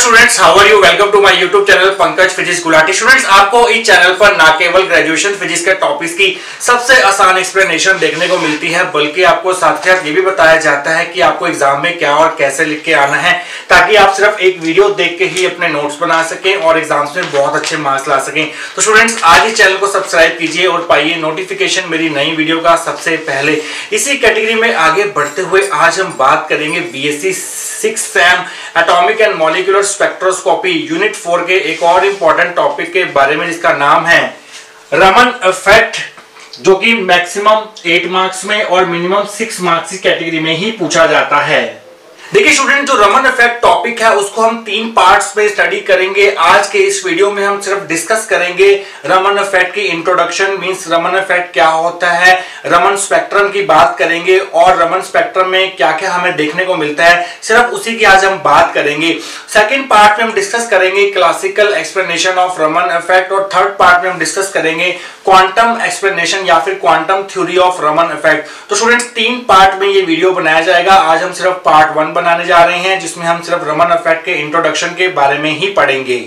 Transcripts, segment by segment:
Students how are you welcome to my YouTube channel Pankaj physics Gulati. Students आपको इस channel पर ना केवल ग्रेजुएशन फिजिक्स के टॉपिक्स की सबसे आसान एक्सप्लेनेशन देखने को मिलती है, बल्कि आपको साथ ही साथ ये भी बताया जाता है कि आपको एग्जाम में क्या और कैसे लिख के आना है, ताकि आप सिर्फ एक वीडियो देख के ही अपने नोट्स बना सकें और एग्जाम्स में बहुत अच्छे मार्क्स ला सकें। तो स्टूडेंट्स आज इस चैनल को सब्सक्राइब कीजिए और पाइए नोटिफिकेशन मेरी नई वीडियो का सबसे पहले। इसी कैटेगरी में आगे बढ़ते हुए आज हम बात करेंगे BSc 6th sem atomic and molecular spectroscopy unit 4 के एक और इंपॉर्टेंट टॉपिक के बारे में, जिसका नाम है रमन इफेक्ट, जो कि मैक्सिमम 8 मार्क्स में और मिनिमम 6 मार्क्स की कैटेगरी में ही पूछा जाता है। देखिए स्टूडेंट, जो रमन इफेक्ट टॉपिक है उसको हम 3 पार्ट्स में स्टडी करेंगे। आज के इस वीडियो में हम सिर्फ डिस्कस करेंगे रमन इफेक्ट की इंट्रोडक्शन, मींस रमन इफेक्ट क्या होता है, रमन स्पेक्ट्रम की बात करेंगे और रमन स्पेक्ट्रम में क्या क्या हमें देखने को मिलता है, सिर्फ उसी की आज हम बात करेंगे। सेकेंड पार्ट में हम डिस्कस करेंगे classical explanation of Raman effect और थर्ड पार्ट में हम डिस्कस करेंगे क्वांटम एक्सप्लेनेशन या फिर quantum theory of Raman effect. तो स्टूडेंट्स 3 पार्ट में ये वीडियो बनाया जाएगा। आज हम सिर्फ पार्ट 1 बनाने जा रहे हैं, जिसमें हम सिर्फ रमन इफेक्ट के इंट्रोडक्शन के बारे में ही पढ़ेंगे।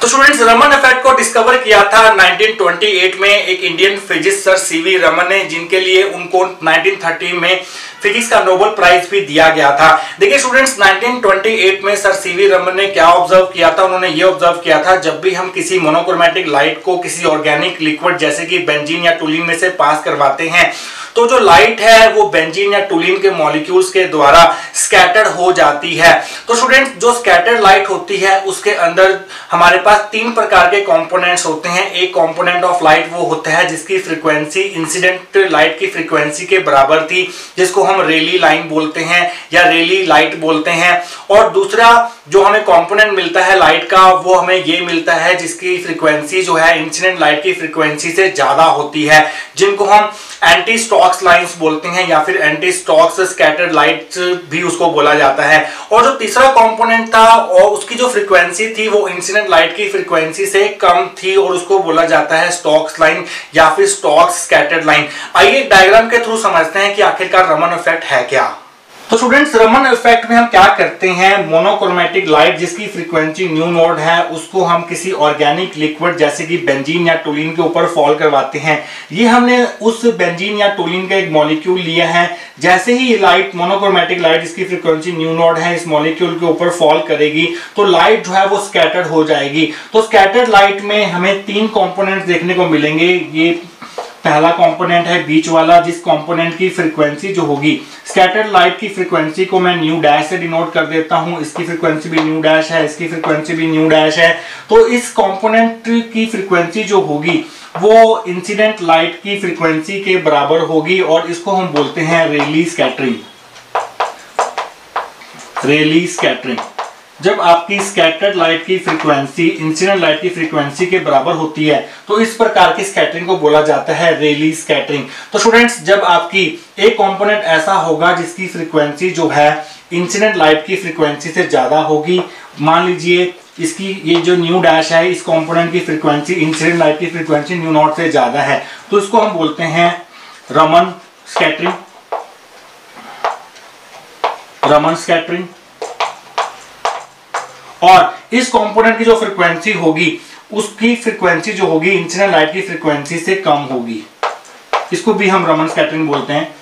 तो स्टूडेंट्स रमन इफेक्ट को डिस्कवर किया था 1928 में एक Indian physicist sir C. V. Raman ने, जिनके लिए उनको 1930 में फिजिक्स का नोबेल प्राइज भी दिया गया था। देखिए स्टूडेंट्स 1928 में सर C. V. रमन ने क्या ऑब्जर्व किया था, उन्होंने ये ऑब्जर्व किया था जब भी हम किसी मोनोक्रोमेटिक लाइट को किसी ऑर्गेनिक लिक्विड जैसे कि बेंजीन या टोलुइन में से पास करवाते हैं तो जो लाइट है वो बेंजीन या टोलुइन के मॉलिक्यूल्स के द्वारा स्कैटर्ड हो जाती है। तो स्टूडेंट्स जो स्कैटर्ड लाइट होती है उसके अंदर हमारे पास 3 प्रकार के कंपोनेंट्स होते हैं। एक कंपोनेंट ऑफ लाइट वो होता है जिसकी फ्रीक्वेंसी इंसिडेंट लाइट की फ्रीक्वेंसी के बराबर थी, जिसको हम रेली लाइन बोलते हैं या रेली लाइट बोलते हैं। और दूसरा जो हमें कंपोनेंट मिलता है लाइट का वो हमें ये मिलता है जिसकी फ्रीक्वेंसी जो है इंसिडेंट लाइट की फ्रीक्वेंसी से ज्यादा होती है, जिनको हम एंटी स्टोक्स लाइंस बोलते हैं या फिर एंटी स्टोक्स स्कैटर्ड लाइट्स भी उसको बोला जाता है। और जो तीसरा कंपोनेंट था और उसकी जो फ्रीक्वेंसी थी वो इंसिडेंट लाइट की फ्रीक्वेंसी से कम थी और उसको बोला जाता है स्टोक्स लाइन या फिर स्टोक्स स्कैटर्ड लाइन। आइए डायग्राम के थ्रू समझते हैं कि आखिरकार रमन इफेक्ट है क्या। तो स्टूडेंट्स रमन इफेक्ट में हम क्या करते हैं, मोनोक्रोमेटिक लाइट जिसकी फ्रीक्वेंसी न्यू नोड है उसको हम किसी ऑर्गेनिक लिक्विड जैसे कि बेंजीन या टोलुइन के ऊपर फॉल करवाते हैं। ये हमने उस बेंजीन या टोलुइन का एक मॉलिक्यूल लिया है, जैसे ही ये लाइट मोनोक्रोमेटिक लाइट जिसकी फ्रीक्वेंसी न्यू नोड है इस मॉलिक्यूल के ऊपर फॉल करेगी तो लाइट जो है वो स्कैटर्ड हो जाएगी। तो स्कैटर्ड लाइट में हमें 3 कॉम्पोनेंट देखने को मिलेंगे। ये पहला कंपोनेंट है बीच वाला, जिस कंपोनेंट की फ्रीक्वेंसी जो होगी स्कैटर्ड लाइट की फ्रीक्वेंसी को मैं न्यू डैश से डिनोट कर देता हूं। इसकी फ्रीक्वेंसी भी न्यू डैश है, इसकी फ्रीक्वेंसी भी न्यू डैश है। तो इस कंपोनेंट की फ्रीक्वेंसी जो होगी वो इंसिडेंट लाइट की फ्रीक्वेंसी के बराबर होगी और इसको हम बोलते हैं रेली स्कैटरिंग। रेली स्कैटरिंग जब आपकी स्कैटर्ड लाइट की फ्रीक्वेंसी इंसिडेंट लाइट की फ्रीक्वेंसी के बराबर होती है तो इस प्रकार की स्कैटरिंग को बोला जाता है रेली स्कैटरिंग। तो स्टूडेंट्स जब आपकी एक कंपोनेंट ऐसा होगा जिसकी फ्रीक्वेंसी जो है इंसिडेंट लाइट की फ्रीक्वेंसी से ज्यादा होगी, मान लीजिए इसकी ये जो न्यू डैश है इस कंपोनेंट की फ्रीक्वेंसी इंसिडेंट लाइट की फ्रीक्वेंसी न्यू नॉट से ज्यादा है, तो इसको हम बोलते हैं रमन स्कैटरिंग। रमन स्कैटरिंग। और इस कंपोनेंट की जो फ्रीक्वेंसी होगी उसकी फ्रीक्वेंसी जो होगी इंसिडेंट लाइट की फ्रीक्वेंसी से कम होगी, इसको भी हम रमन स्कैटरिंग बोलते हैं।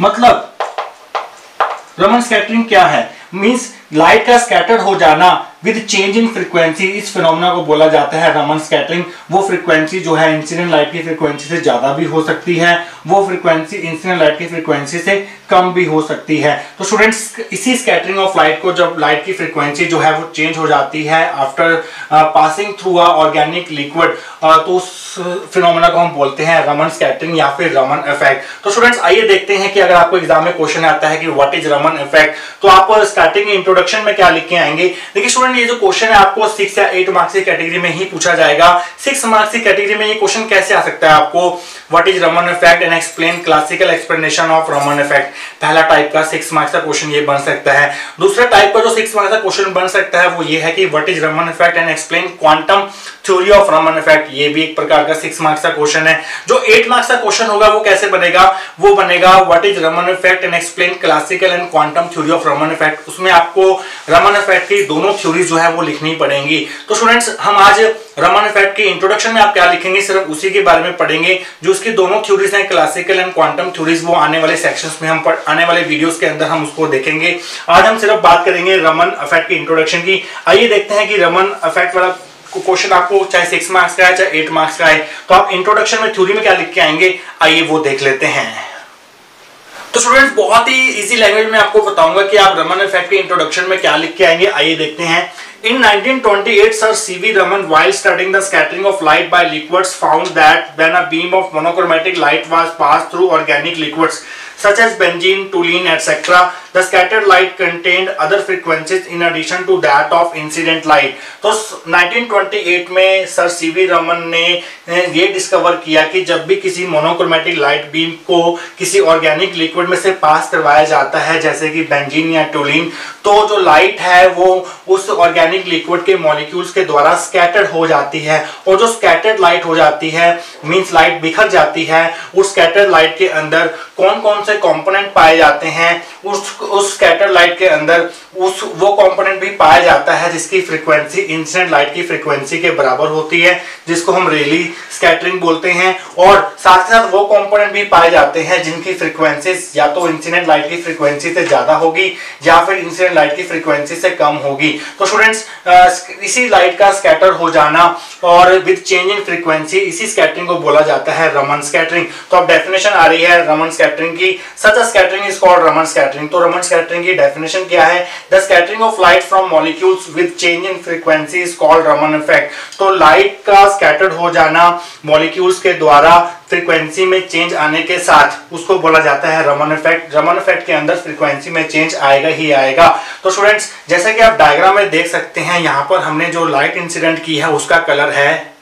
मतलब रमन स्कैटरिंग क्या है, मींस लाइट का स्कैटर्ड हो जाना विद चेंज इन फ्रीक्वेंसी, इस फिनोमेना को बोला जाता है रमन स्कैटरिंग। वो फ्रीक्वेंसी जो है इंसिडेंट लाइट की फ्रीक्वेंसी से ज्यादा भी हो सकती है, वो फ्रीक्वेंसी इंसिडेंट लाइट की फ्रीक्वेंसी से कम भी हो सकती है। तो स्टूडेंट्स इसी स्कैटरिंग ऑफ लाइट को जब लाइट की फ्रीक्वेंसी जो है वो चेंज हो जाती है after passing through a organic liquid, तो उस फिनोमेना को हम बोलते हैं रमन स्कैटरिंग या फिर रमन इफेक्ट। तो स्टूडेंट्स आइए देखते हैं कि अगर आपको एग्जाम में क्वेश्चन आता है कि व्हाट इज रमन इफेक्ट, तो आप स्टार्टिंग इंट्रोडक्शन में क्या लिख के आएंगे। देखिए स्टूडेंट ये जो क्वेश्चन है आपको 6 या 8 मार्क्स की कैटेगरी में ही पूछा जाएगा। 6 मार्क्स की कैटेगरी में ये क्वेश्चन कैसे आ सकता है आपको, what is Raman effect and explain classical explanation of Raman effect, पहला टाइप का 6 मार्क्स का क्वेश्चन ये बन सकता है। दूसरा टाइप का जो 6 मार्क्स का क्वेश्चन बन सकता है वो ये है कि what is Raman effect and explain quantum theory of Raman effect, ये भी एक प्रकार का 6 मार्क्स का क्वेश्चन है। जो 8 मार्क्स का क्वेश्चन होगा वो कैसे बनेगा, वो बनेगा what is Raman effect and explain classical and quantum theory of Raman effect, उसमें आपको रमन इफेक्ट की दोनों थ्योरी जो है वो लिखनी पड़ेंगी। तो स्टूडेंट्स हम आज रमन इफेक्ट के इंट्रोडक्शन में आप क्या लिखेंगे, सिर्फ उसी के बारे में पढ़ेंगे, जो उसकी दोनों थ्योरीज हैं क्लासिकल एंड क्वांटम थ्योरीज, वो आने वाले सेक्शंस में हम आने वाले वीडियोस के अंदर हम उसको देखेंगे। आज हम सिर्फ बात करेंगे रमन इफेक्ट के इंट्रोडक्शन की। आइए देखते हैं कि रमन इफेक्ट वाला क्वेश्चन आपको चाहे 6 मार्क्स का है चाहे 8 मार्क्स का है, तो आप इंट्रोडक्शन में थ्योरी में क्या लिख के आएंगे, आइए वो देख लेते हैं। तो स्टूडेंट्स बहुत ही इजी लैंग्वेज में आपको बताऊंगा कि आप रमन इफेक्ट के इंट्रोडक्शन में क्या लिख के आएंगे, आइए देखते हैं। In 1928, Sir C. V. Raman, while studying the scattering of light by liquids, found that when a beam of monochromatic light was passed through organic liquids such as benzene, toluene, etc., the scattered light contained other frequencies in addition to that of incident light. तो 1928 में Sir C. V. Raman ने ये discover किया कि जब भी किसी monochromatic light beam को किसी ऑर्गेनिक लिक्विड में से पास करवाया जाता है, जैसे कि बेंजीन या टोलिन, तो जो लाइट है वो उस ऑर्गेनिक लिक्विड के मॉलिक्यूल्स के द्वारा स्कैटर्ड हो जाती है, और जो स्कैटर्ड लाइट हो जाती है मींस लाइट बिखर जाती है, उस स्कैटर्ड लाइट के अंदर कौन-कौन से कंपोनेंट पाए जाते हैं, उस स्कैटर्ड लाइट के अंदर वो कंपोनेंट भी पाया जाता है जिसकी फ्रीक्वेंसी इंसिडेंट लाइट की फ्रीक्वेंसी के बराबर होती है, जिसको हम रेली स्कैटरिंग बोलते हैं, और साथ ही साथ वो कंपोनेंट भी पाए जाते हैं जिनकी फ्रीक्वेंसी या तो इंसिडेंट लाइट की फ्रीक्वेंसी से ज्यादा होगी या फिर इंसिडेंट लाइट की फ्रीक्वेंसी से कम होगी। तो स्टूडेंट्स इसी लाइट का स्कैटर हो जाना और विद चेंज इन फ्रीक्वेंसी, इसी स्कैटरिंग को बोला जाता है रमन स्कैटरिंग। तो अब डेफिनेशन आ रही है रमन स्कैटरिंग की, such a scattering is called Raman scattering. तो रमन स्कैटरिंग की डेफिनेशन क्या है, the scattering of light from molecules with change in frequency is called Raman effect. तो लाइट का स्कैटर्ड हो जाना मॉलिक्यूल्स के द्वारा फ्रीक्वेंसी में चेंज आने के साथ, उसको बोला जाता है रमन इफेक्ट। रमन इफेक्ट के अंदर फ्रीक्वेंसी में चेंज आएगा ही आएगा। तो स्टूडेंट्स जैसे कि आप डायग्राम में देख सकते हैं, यहाँ पर हमने जो लाइट इंसिडेंट की है उसका कलर है।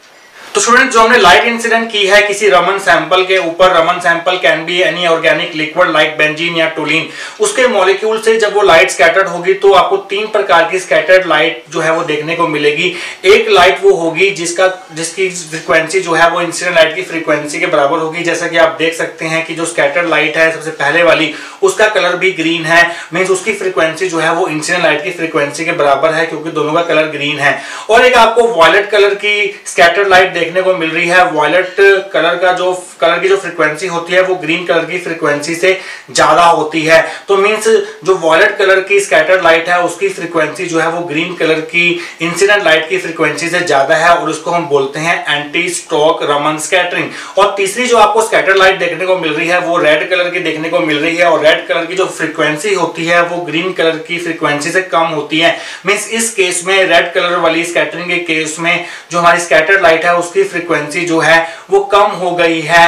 तो स्टूडेंट जो हमने लाइट इंसिडेंट की है किसी रमन सैंपल के ऊपर, Raman sample can be any organic liquid like benzene या टोलिन, उसके मॉलिक्यूल से जब वो लाइट स्कैटर्ड होगी तो आपको 3 प्रकार की स्कैटर्ड लाइट जो है वो देखने को मिलेगी। एक लाइट वो होगी जिसकी फ्रीक्वेंसी जो है वो इंसिडेंट लाइट की फ्रीक्वेंसी के बराबर होगी, जैसा कि आप देख सकते हैं कि जो स्कैटर्ड लाइट है सबसे पहले वाली उसका कलर भी ग्रीन है, मीन्स उसकी फ्रीक्वेंसी जो है वो इंसिडेंट लाइट की फ्रीक्वेंसी के बराबर है क्योंकि दोनों का कलर ग्रीन है। और एक आपको वायलेट कलर की स्कैटर्ड लाइट देखने को मिल रही है, वायलेट कलर का जो कलर की जो फ्रीक्वेंसी होती है वो ग्रीन कलर की फ्रीक्वेंसी से ज्यादा होती है। तो मींस जो वायलेट कलर की स्कैटर्ड लाइट है उसकी फ्रीक्वेंसी जो है वो ग्रीन कलर की इंसिडेंट लाइट की फ्रीक्वेंसी से ज्यादा है, और उसको हम बोलते हैं एंटी स्टोक रमन स्कैटरिंग। और तीसरी जो आपको स्कैटर्ड लाइट देखने को मिल रही है वो रेड कलर की देखने को मिल रही है, और रेड कलर की जो फ्रीक्वेंसी होती है वो ग्रीन कलर की फ्रीक्वेंसी से कम होती है, मींस इस केस में रेड कलर वाली स्कैटरिंग के केस में जो हमारी स्कैटर्ड लाइट है उसकी फ्रीक्वेंसी जो है वो कम हो गई है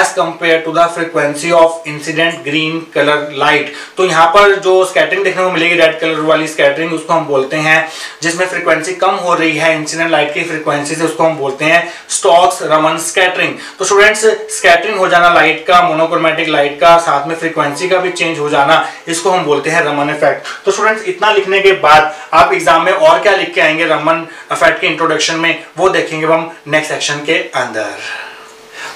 as compare to the frequency of incident green colour light. तो यहाँ पर जो स्कैटरिंग देखने को मिलेगी रेड कलर वाली स्कैटरिंग, उसको हम बोलते हैं जिसमें फ्रीक्वेंसी कम हो रही है इंसिडेंट लाइट की फ्रीक्वेंसी से, उसको हम बोलते हैं स्टोक्स रमन स्कैटरिंग। तो स्टूडेंट्स स्कैटरिंग हो जाना लाइट का, मोनोक्रोमेटिक लाइट का, साथ में फ्रीक्वेंसी का भी चेंज हो जाना, इसको हम बोलते हैं रमन इफेक्ट। तो स्टूडेंट्स इतना लिखने के बाद आप एग्जाम में और क्या लिख के आएंगे रमन इफेक्ट के इंट्रोडक्शन में वो देखेंगे हम नेक्स्ट सेक्शन के अंदर।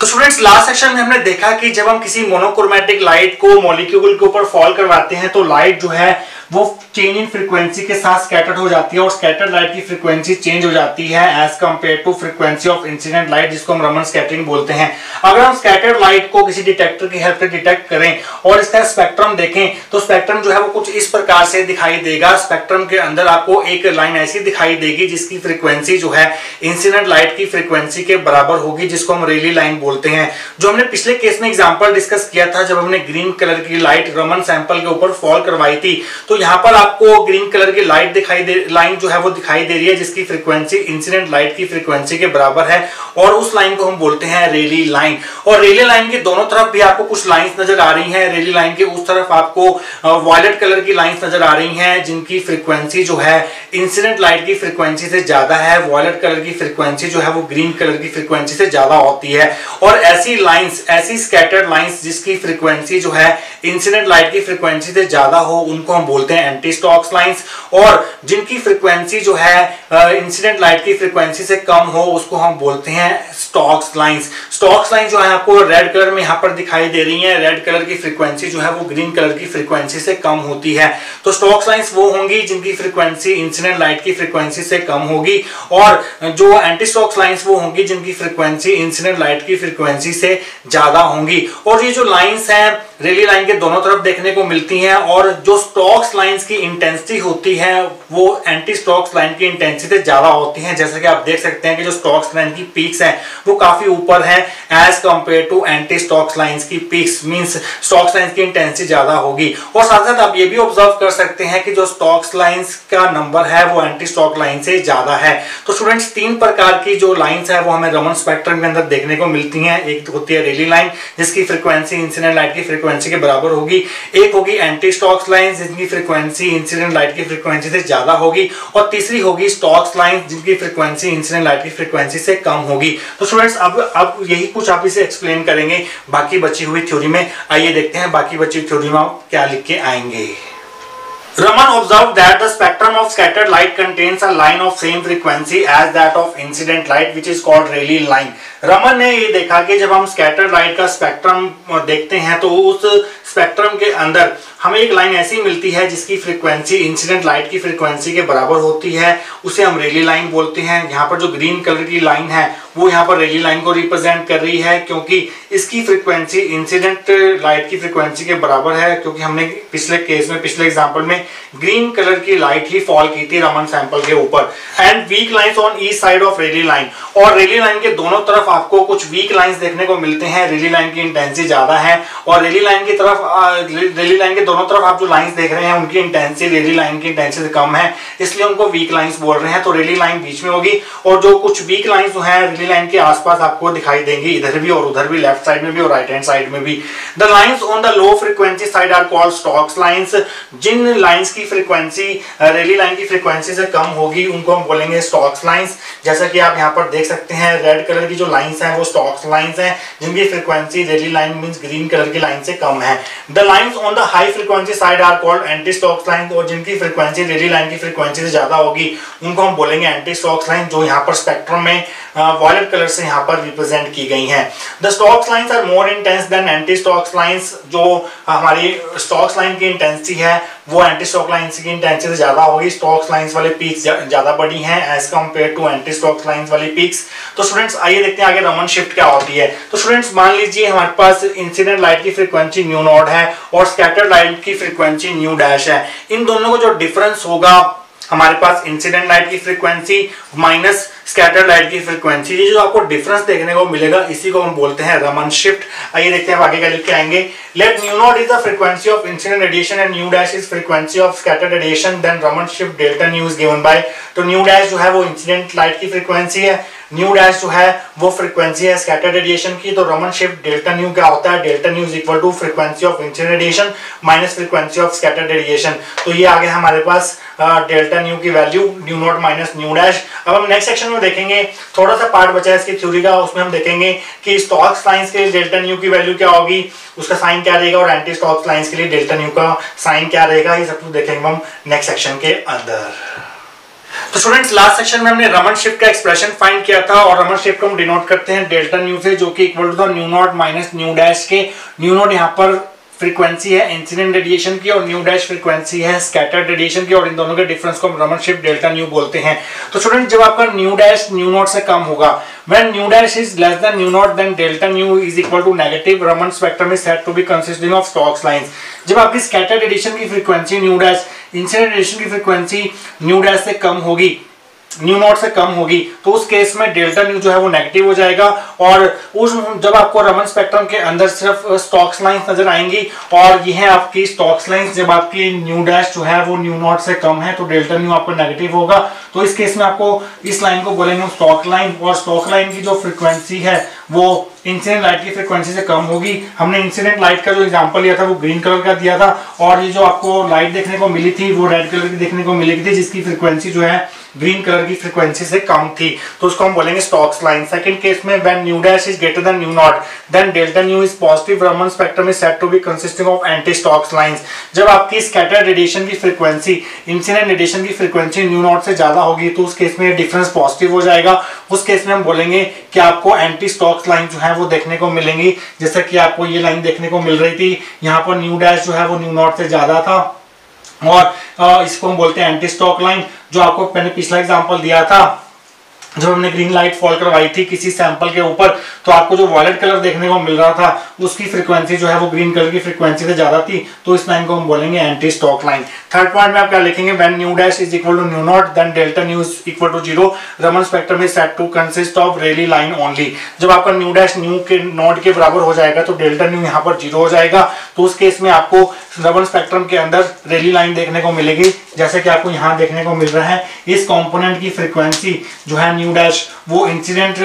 तो स्टूडेंट्स लास्ट सेक्शन में हमने देखा कि जब हम किसी मोनोक्रोमेटिक लाइट को मॉलिक्यूल के ऊपर फॉल करवाते हैं तो लाइट जो है वो चेंज इन फ्रीक्वेंसी के साथ स्कैटर्ड हो जाती है, और स्कैटर्ड लाइट की फ्रीक्वेंसी चेंज हो जाती है as compare to frequency of incident light, जिसको हम रमन स्कैटरिंग बोलते हैं। अगर हम स्कैटर्ड लाइट को किसी डिटेक्टर की हेल्प से डिटेक्ट करें और इसका स्पेक्ट्रम देखें तो स्पेक्ट्रम जो है वो कुछ इस प्रकार से दिखाई देगा। स्पेक्ट्रम के अंदर आपको एक लाइन ऐसी दिखाई देगी जिसकी फ्रीक्वेंसी जो है इंसिडेंट लाइट की फ्रीक्वेंसी के बराबर होगी, जिसको हम रेली लाइन बोलते हैं, जो हमने पिछले केस में एग्जाम्पल डिस्कस किया था जब हमने ग्रीन कलर की लाइट रमन सैंपल के ऊपर फॉल करवाई थी। तो यहाँ पर आपको ग्रीन कलर की लाइट लाइन जो है वो दिखाई दे रही है, जिसकी फ्रीक्वेंसी इंसिडेंट लाइट की फ्रीक्वेंसी के बराबर है, और उस लाइन को हम बोलते हैं रेली लाइन। और रेली लाइन के दोनों तरफ भी आपको कुछ लाइंस नजर आ रही हैं। रेली लाइन के उस तरफ आपको वायलेट कलर की लाइंस नजर आ रही हैं, जिनकी फ्रीक्वेंसी जो है इंसिडेंट लाइट की फ्रीक्वेंसी से ज्यादा है। वायलेट कलर की फ्रीक्वेंसी जो है वो ग्रीन कलर की फ्रीक्वेंसी से ज्यादा होती है। और ऐसी लाइंस, ऐसी स्कैटर्ड लाइंस जिसकी फ्रीक्वेंसी जो है इंसिडेंट लाइट की फ्रीक्वेंसी से ज्यादा हो, उनको हम बोलते हैं एंटी स्टोक्स लाइंस। और जिनकी फ्रीक्वेंसी जो है इंसिडेंट लाइट की फ्रीक्वेंसी से कम हो, उसको हम बोलते हैं स्टोक्स लाइंस। स्टोक्स लाइन जो है आपको रेड कलर में यहां पर दिखाई दे रही है। रेड कलर की फ्रीक्वेंसी जो है वो ग्रीन कलर की फ्रीक्वेंसी से कम होती है। तो स्टोक्स लाइंस वो होंगी जिनकी फ्रीक्वेंसी इंसिडेंट लाइट की फ्रीक्वेंसी से कम होगी, और जो एंटी स्टोक्स लाइंस वो होंगी जिनकी फ्रीक्वेंसी इंसिडेंट लाइट की फ्रीक्वेंसी से ज्यादा होंगी। और ये जो लाइंस हैं रेली लाइन के दोनों तरफ देखने को मिलती हैं, और जो स्टोक्स लाइंस की इंटेंसिटी होती है वो एंटी स्टोक्स लाइन की इंटेंसिटी से ज्यादा होती है। जैसे कि आप देख सकते हैं कि जो स्टोक्स लाइन की पीक्स हैं वो काफी ऊपर है as compare to anti Stokes lines की पीक्स, मींस स्टोक्स लाइंस की इंटेंसिटी ज्यादा होगी। और साथ साथ आप ये भी ऑब्जर्व कर सकते हैं कि जो स्टोक्स लाइंस का नंबर है वो एंटी स्टोक्स लाइन से ज्यादा है। तो स्टूडेंट्स, तीन प्रकार की जो लाइंस है वो हमें रमन स्पेक्ट्रम के अंदर देखने को मिलती है। एक होती है रेली लाइन जिसकी फ्रीक्वेंसी इंसिडेंट लाइट की फ्रीक्वेंसी के बराबर होगी, एक होगी एंटी स्टोक्स लाइंस जिनकी फ्रीक्वेंसी इंसिडेंट लाइट की फ्रीक्वेंसी से ज्यादा होगी, और तीसरी होगी स्टोक्स लाइंस जिनकी फ्रीक्वेंसी इंसिडेंट लाइट की फ्रीक्वेंसी से कम होगी। तो स्टूडेंट्स, अब यही कुछ आप इसे एक्सप्लेन करेंगे बाकी बची हुई थ्योरी में। आइए देखते हैं बाकी बची थ्योरी में क्या लिख के आएंगे। Raman observed that the spectrum of scattered light contains a line of same frequency as that of incident light, which is called Rayleigh line. Raman ने ये देखा कि जब हम स्कैटर्ड लाइट का स्पेक्ट्रम देखते हैं तो उस स्पेक्ट्रम के अंदर हमें एक लाइन ऐसी मिलती है जिसकी फ्रीक्वेंसी इंसिडेंट लाइट की फ्रीक्वेंसी के बराबर होती है, उसे हम रेली लाइन बोलते हैं। यहाँ पर जो ग्रीन कलर की लाइन है वो यहाँ पर रेली लाइन को रिप्रेजेंट कर रही है, क्योंकि इसकी फ्रीक्वेंसी इंसिडेंट लाइट की फ्रीक्वेंसी के बराबर है, क्योंकि हमने पिछले केस में, पिछले एग्जाम्पल में ग्रीन कलर की लाइट ही फॉल की थी रमन सैंपल के ऊपर। And weak lines on each side of Rayleigh line, और रेली लाइन के दोनों तरफ आपको कुछ वीक लाइन्स देखने को मिलते हैं। रेली लाइन की इंटेंसिटी ज्यादा है, और रेली लाइन की तरफ, रेली लाइन के दोनों तरफ आप जो लाइन्स देख रहे हैं उनकी इंटेंसिटी रेली लाइन की इंटेंसिटी से कम है, इसलिए उनको वीक लाइन्स बोल रहे हैं। तो रेली लाइन बीच में होगी, और जो कुछ वीक लाइन्स जो है रेली लाइन के आसपास आपको दिखाई देंगी, इधर भी और उधर भी, लेफ्ट साइड में भी और राइट हैंड साइड में भी। The lines on the low frequency side are called Stokes lines. जिन लाइन्स की फ्रीक्वेंसी रेली लाइन की फ्रीक्वेंसी से कम होगी उनको हम बोलेंगे स्टोक्स लाइन्स। जैसा कि आप यहाँ पर देख सकते हैं रेड कलर की जो लाइन्स हैं वो स्टोक्स लाइन्स हैं, जिनकी frequency Rayleigh line means green colour की लाइन से कम है। The lines on the high frequency side are called anti Stokes lines, और जिनकी फ्रीक्वेंसी रेली लाइन की फ्रीक्वेंसी से ज्यादा होगी उनको हम बोलेंगे एंटी स्टोक्स लाइन, जो यहाँ पर स्पेक्ट्रम में वायलेट कलर से यहाँ पर रिप्रेजेंट की गई हैं। The Stokes lines are more intense than anti Stokes lines. जो हमारी स्टोक्स लाइन की इंटेंसिटी है वो एंटी स्टोक्स लाइंस की इंटेंसिटी से ज्यादा होगी। स्टोक्स लाइंस वाले पीक्स ज्यादा बड़ी हैं as compare to anti Stokes lines वाली पीक्स। तो स्टूडेंट्स, आइए देखते हैं आगे रमन शिफ्ट क्या होती है। तो स्टूडेंट्स, मान लीजिए हमारे पास इंसिडेंट लाइट की फ्रीक्वेंसी न्यू नॉट है और स्कैटर्ड लाइट की फ्रीक्वेंसी न्यू डैश है। इन दोनों का जो डिफरेंस होगा, हमारे पास इंसिडेंट लाइट की फ्रीक्वेंसी माइनस स्कैटर्ड लाइट की फ्रीक्वेंसी, ये जो आपको डिफरेंस देखने को मिलेगा इसी को हम बोलते हैं रमन शिफ्ट। आइए देखते हैं आगे क्या लिख के आएंगे। Let nu not is the frequency of incident radiation and nu dash is frequency of scattered radiation, then Raman shift delta nu is given by. तो न्यू डैश जो है वो इंसिडेंट लाइट की फ्रीक्वेंसी है, न्यू डैश जो है वो frequency है स्कैटर्ड रेडिएशन की। तो रमन शिफ्ट डेल्टा न्यू क्या होता है? Delta nu is equal to frequency of incident radiation minus frequency of scattered radiation. तो ये आ गया हमारे पास डेल्टा न्यू की value, nu not minus nu dash. अब हम नेक्स्ट सेक्शन में देखेंगे, थोड़ा सा पार्ट बचा है इसकी थ्योरी का, उसमें हम देखेंगे कि स्टोक्स लाइंस के लिए डेल्टा न्यू की वैल्यू क्या होगी, उसका साइन क्या रहेगा, और एंटी स्टोक्स लाइंस के लिए डेल्टा न्यू का साइन क्या रहेगा, ये सब कुछ देखेंगे हम नेक्स्ट सेक्शन के अंदर। तो स्टूडेंट्स, लास्ट सेक्शन में हमने रमन शिफ्ट का एक्सप्रेशन फाइंड किया था, और रमन शिफ्ट को हम डिनोट करते हैं डेल्टा न्यू से, जो कि equal to nu not minus nu dash के। न्यू नॉट यहाँ पर फ्रीक्वेंसी है इंसिडेंट रेडिएशन की और न्यू डैश फ्रीक्वेंसी है स्कैटर्ड रेडिएशन की, और इन दोनों के डिफरेंस को हम रमन शिफ्ट डेल्टा न्यू बोलते हैं। तो स्टूडेंट, जब आपका न्यू डैश न्यू नॉट से कम होगा, when nu dash is less than nu not, then delta nu is equal to negative, Raman spectrum is said to be consisting of Stokes lines. जब आपकी स्कैटर्ड रेडिएशन की frequency nu dash, incident radiation की frequency nu dash से कम होगी, new not से कम होगी तो उस केस में डेल्टा न्यू जो है वो नेगेटिव हो जाएगा। और उस जब आपको रमन स्पेक्ट्रम के अंदर सिर्फ स्टोक्स लाइंस नजर आएंगी और यह है आपकी स्टोक्स लाइंस, जब आपकी न्यू डैश जो है वो न्यू नॉट से कम है तो डेल्टा न्यू आपको नेगेटिव होगा। तो इस केस में आपको इस लाइन को बोलेंगे हम स्टोक्स लाइन, और स्टोक्स लाइन की जो फ्रिक्वेंसी है वो इंसिडेंट लाइट की फ्रिक्वेंसी से कम होगी। हमने इंसिडेंट लाइट का जो एग्जांपल लिया था वो ग्रीन कलर का दिया था, और ये जो आपको लाइट देखने को मिली थी वो रेड कलर की देखने को मिली थी जिसकी फ्रिक्वेंसी जो है ग्रीन कलर की फ्रिक्वेंसी से कम थी, तो उसको हम बोलेंगे स्टोक्स लाइन। सेकंड केस में when nu dash is greater than nu not then delta nu is positive, Raman spectrum is said to be consisting of anti Stokes lines. जब आपकी स्कैटर्ड रेडिएशन की फ्रिक्वेंसी इंसिडेंट रेडिएशन की frequency nu not से ज्यादा होगी तो उस case में डिफरेंस पॉजिटिव हो जाएगा। उस केस में हम बोलेंगे कि आपको एंटी स्टोक्स लाइन जो है वो देखने को मिलेंगी, जैसे कि आपको ये लाइन देखने को मिल रही थी, यहाँ पर न्यू डैश जो है वो न्यू नॉट से ज्यादा था और इसको हम बोलते हैं एंटी स्टोक्स लाइन। जो आपको मैंने पिछला एग्जांपल दिया था जब हमने ग्रीन लाइट फॉल करवाई थी किसी सैंपल के ऊपर, तो आपको जो वायलेट कलर देखने को मिल रहा था उसकी फ्रीक्वेंसी जो है वो ग्रीन कलर की फ्रीक्वेंसी से ज्यादा थी, तो इस लाइन को हम बोलेंगे anti Stokes line. Third point में आप क्या लिखेंगे, when nu dash is equal to nu not then delta nu is equal to zero, Raman spectrum is set to consist of Rayleigh line only. जब आपका न्यू डैश न्यू के not के बराबर हो जाएगा तो डेल्टा न्यू यहाँ पर जीरो हो जाएगा, तो उस केस में आपको रमन स्पेक्ट्रम के अंदर रेली लाइन देखने को मिलेगी जैसे कि आपको यहाँ देखने को मिल रहा है। इस कॉम्पोनेंट की फ्रिक्वेंसी जो है न्यू डैश वो इंसिडेंट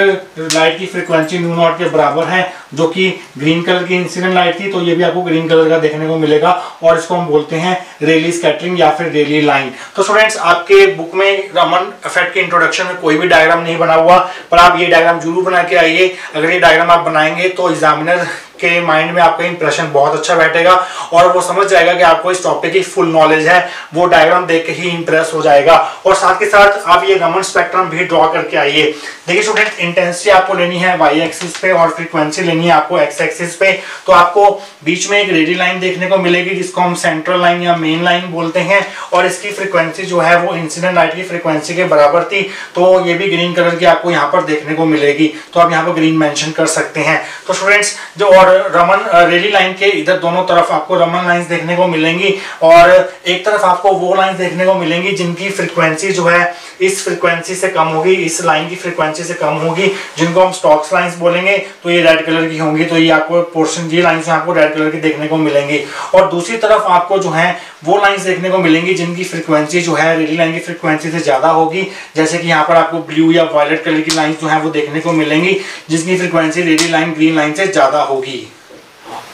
लाइट की फ्रिक्वेंसी न्यू नॉट के बराबर है जो कि ग्रीन कलर की इंसिडेंट लाइट थी, तो ये भी आपको ग्रीन कलर का देखने को मिलेगा और इसको हम बोलते हैं रेली स्कैटरिंग या फिर रेली लाइन। तो स्टूडेंट्स आपके बुक में रमन इफेक्ट के इंट्रोडक्शन में कोई भी डायग्राम नहीं बना हुआ, पर आप ये डायग्राम जरूर बना के आइए। अगर ये डायग्राम आप बनाएंगे तो एग्जामिनर के माइंड में आपका इंप्रेशन बहुत अच्छा बैठेगा और वो समझ जाएगा कि आपको इस टॉपिक की फुल नॉलेज है, वो डायग्राम देख के ही इंप्रेस हो जाएगा। और साथ के साथ आप ये रमन स्पेक्ट्रम भी ड्रॉ करके आइए। देखिए स्टूडेंट, इंटेंसिटी आपको लेनी है वाई एक्सिस पे और फ्रीक्वेंसी लेनी है आपको एक्स एक्सिस पे, तो आपको बीच में एक रेडी लाइन देखने को मिलेगी जिसको हम सेंट्रल लाइन या मेन लाइन बोलते हैं, और इसकी फ्रिक्वेंसी जो है वो इंसिडेंट लाइट की फ्रिक्वेंसी के बराबर थी, तो ये भी ग्रीन कलर की आपको यहाँ पर देखने को मिलेगी, तो आप यहाँ पर ग्रीन मेंशन कर सकते हैं। तो स्टूडेंट्स जो रमन रेली लाइन के इधर दोनों तरफ आपको रमन लाइंस देखने को मिलेंगी और एक तरफ आपको वो लाइंस देखने को मिलेंगी जिनकी फ्रीक्वेंसी जो है इस फ्रीक्वेंसी से कम होगी, इस लाइन की फ्रीक्वेंसी से कम होगी, जिनको हम स्टोक्स लाइंस बोलेंगे, तो ये रेड कलर की होंगी, तो ये आपको पोर्शन ये लाइंस आपको रेड कलर की देखने को मिलेंगी। और दूसरी तरफ आपको जो है वो लाइंस देखने को मिलेंगी जिनकी फ्रीक्वेंसी जो है रेली लाइन की फ्रीक्वेंसी से ज्यादा होगी, जैसे कि यहाँ पर आपको ब्लू या वायलेट कलर की लाइंस जो है वो देखने को मिलेंगी जिसकी frequency Rayleigh line green line से ज्यादा होगी।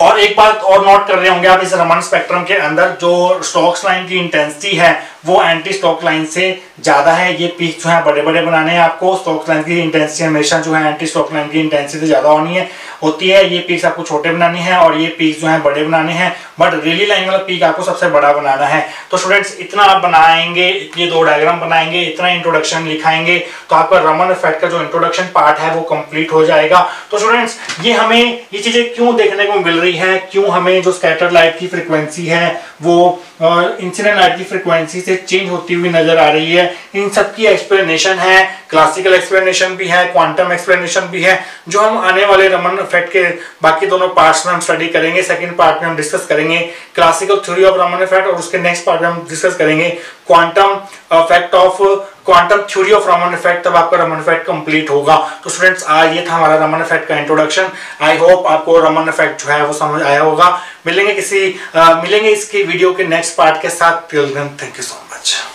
और एक बात और नोट कर रहे होंगे आप, इस रमन स्पेक्ट्रम के अंदर जो स्टोक्स लाइन की इंटेंसिटी है वो एंटी स्टोक्स लाइन से ज्यादा है। ये पीक जो है बड़े बड़े बनाने हैं आपको, स्टोक्स लाइन की इंटेंसिटी हमेशा जो है एंटी स्टोक्स लाइन की इंटेंसिटी से ज्यादा होनी है होती है, ये पीक्स आपको छोटे बनानी है और ये पीक्स जो है बड़े बनाने हैं, बट रेली लाइन वाला पीक आपको सबसे बड़ा बनाना है। तो स्टूडेंट्स इतना आप बनाएंगे, ये दो डायग्राम बनाएंगे, इतना इंट्रोडक्शन लिखाएंगे तो आपका रमन इफेक्ट का जो इंट्रोडक्शन पार्ट है वो कंप्लीट हो जाएगा। तो स्टूडेंट्स ये हमें ये चीजें क्यों देखने को मिल रही है, क्यों हमें जो स्कैटर्ड लाइट की फ्रिक्वेंसी है वो इंसिडेंट लाइट की फ्रिक्वेंसी से चेंज होती हुई नजर आ रही है, इन सबकी एक्सप्लेनेशन है, क्लासिकल एक्सप्लेनेशन भी है, क्वांटम एक्सप्लेनेशन भी है, जो हम आने वाले रमन इफेक्ट के बाकी दोनों पार्ट्स में हम स्टडी करेंगे। सेकंड पार्ट में हम डिस्कस करेंगे classical theory of Raman effect और उसके नेक्स्ट पार्ट में हम डिस्कस करेंगे quantum effect of quantum theory of Raman effect, तब आपका रमन इफेक्ट कंप्लीट होगा। तो स्टूडेंट्स आज ये था हमारा रमन इफेक्ट का इंट्रोडक्शन। आई होप आपको रमन इफेक्ट जो है वो समझ आया होगा। मिलेंगे इसके वीडियो के नेक्स्ट पार्ट के साथ। Thank you so much.